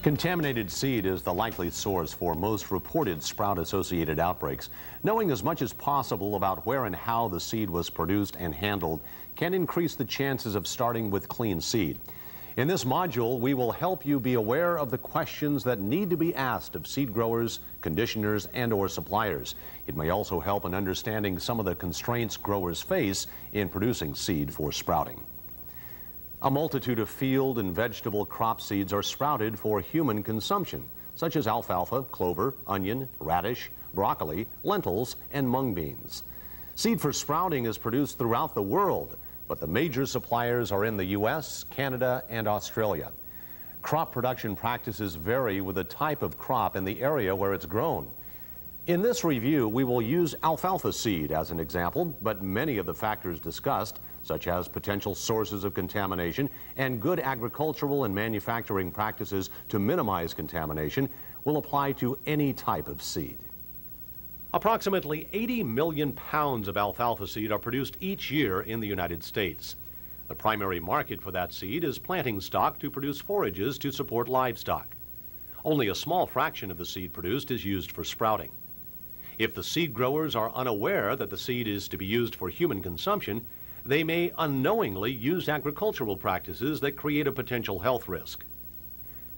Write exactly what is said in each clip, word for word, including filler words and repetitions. Contaminated seed is the likely source for most reported sprout-associated outbreaks. Knowing as much as possible about where and how the seed was produced and handled can increase the chances of starting with clean seed. In this module, we will help you be aware of the questions that need to be asked of seed growers, conditioners, and/or suppliers. It may also help in understanding some of the constraints growers face in producing seed for sprouting. A multitude of field and vegetable crop seeds are sprouted for human consumption, such as alfalfa, clover, onion, radish, broccoli, lentils, and mung beans. Seed for sprouting is produced throughout the world, but the major suppliers are in the U S, Canada, and Australia. Crop production practices vary with the type of crop and the area where it's grown. In this review, we will use alfalfa seed as an example, but many of the factors discussed, such as potential sources of contamination and good agricultural and manufacturing practices to minimize contamination, will apply to any type of seed. Approximately eighty million pounds of alfalfa seed are produced each year in the United States. The primary market for that seed is planting stock to produce forages to support livestock. Only a small fraction of the seed produced is used for sprouting. If the seed growers are unaware that the seed is to be used for human consumption, they may unknowingly use agricultural practices that create a potential health risk.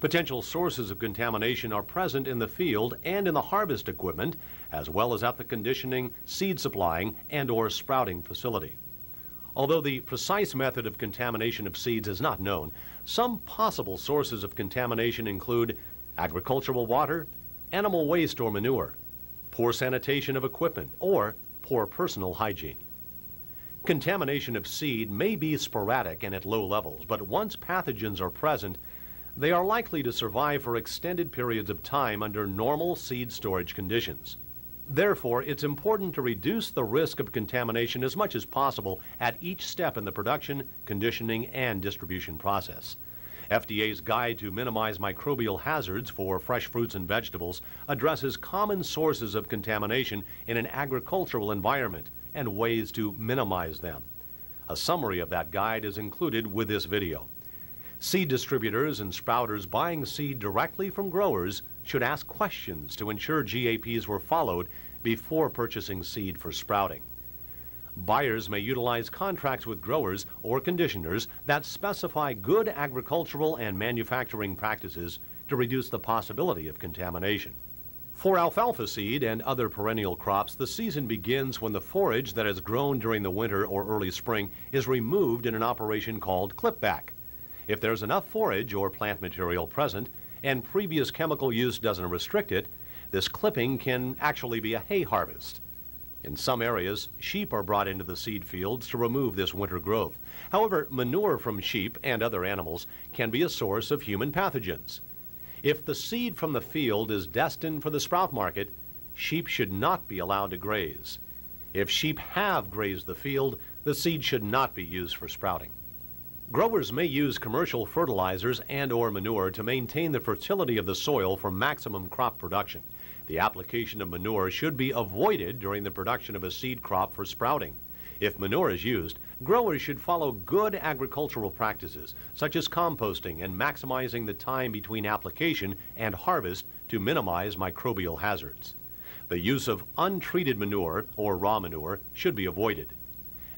Potential sources of contamination are present in the field and in the harvest equipment, as well as at the conditioning, seed supplying, and/or sprouting facility. Although the precise method of contamination of seeds is not known, some possible sources of contamination include agricultural water, animal waste or manure, poor sanitation of equipment, or poor personal hygiene. Contamination of seed may be sporadic and at low levels, but once pathogens are present, they are likely to survive for extended periods of time under normal seed storage conditions. Therefore, it's important to reduce the risk of contamination as much as possible at each step in the production, conditioning, and distribution process. F D A's Guide to Minimize Microbial Hazards for Fresh Fruits and Vegetables addresses common sources of contamination in an agricultural environment and ways to minimize them. A summary of that guide is included with this video. Seed distributors and sprouters buying seed directly from growers should ask questions to ensure G A Ps were followed before purchasing seed for sprouting. Buyers may utilize contracts with growers or conditioners that specify good agricultural and manufacturing practices to reduce the possibility of contamination. For alfalfa seed and other perennial crops, the season begins when the forage that is grown during the winter or early spring is removed in an operation called clipback. If there's enough forage or plant material present and previous chemical use doesn't restrict it, this clipping can actually be a hay harvest. In some areas, sheep are brought into the seed fields to remove this winter growth. However, manure from sheep and other animals can be a source of human pathogens. If the seed from the field is destined for the sprout market, sheep should not be allowed to graze. If sheep have grazed the field, the seed should not be used for sprouting. Growers may use commercial fertilizers and/or manure to maintain the fertility of the soil for maximum crop production. The application of manure should be avoided during the production of a seed crop for sprouting. If manure is used, growers should follow good agricultural practices, such as composting and maximizing the time between application and harvest to minimize microbial hazards. The use of untreated manure or raw manure should be avoided.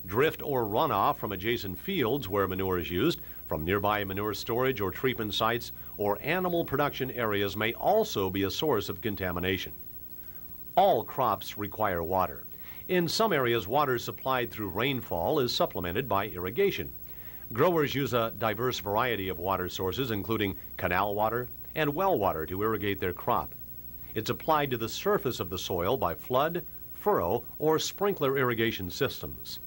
Drift or runoff from adjacent fields where manure is used, from nearby manure storage or treatment sites, or animal production areas may also be a source of contamination. All crops require water. In some areas, water supplied through rainfall is supplemented by irrigation. Growers use a diverse variety of water sources, including canal water and well water, to irrigate their crop. It's applied to the surface of the soil by flood, furrow, or sprinkler irrigation systems.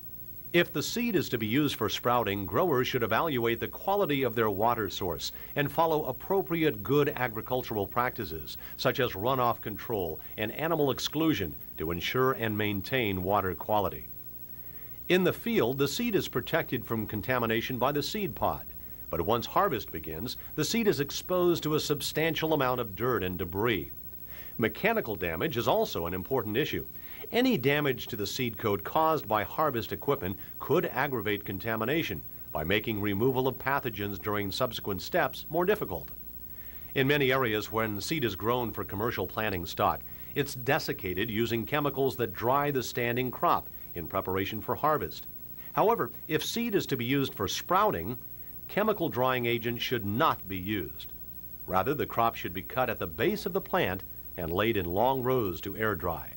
If the seed is to be used for sprouting, growers should evaluate the quality of their water source and follow appropriate good agricultural practices, such as runoff control and animal exclusion, to ensure and maintain water quality. In the field, the seed is protected from contamination by the seed pod, but once harvest begins, the seed is exposed to a substantial amount of dirt and debris. Mechanical damage is also an important issue. Any damage to the seed coat caused by harvest equipment could aggravate contamination by making removal of pathogens during subsequent steps more difficult. In many areas, when seed is grown for commercial planting stock, it's desiccated using chemicals that dry the standing crop in preparation for harvest. However, if seed is to be used for sprouting, chemical drying agents should not be used. Rather, the crop should be cut at the base of the plant and laid in long rows to air dry.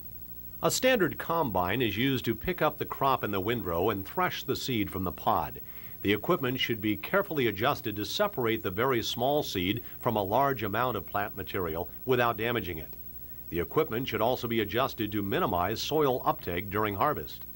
A standard combine is used to pick up the crop in the windrow and thresh the seed from the pod. The equipment should be carefully adjusted to separate the very small seed from a large amount of plant material without damaging it. The equipment should also be adjusted to minimize soil uptake during harvest.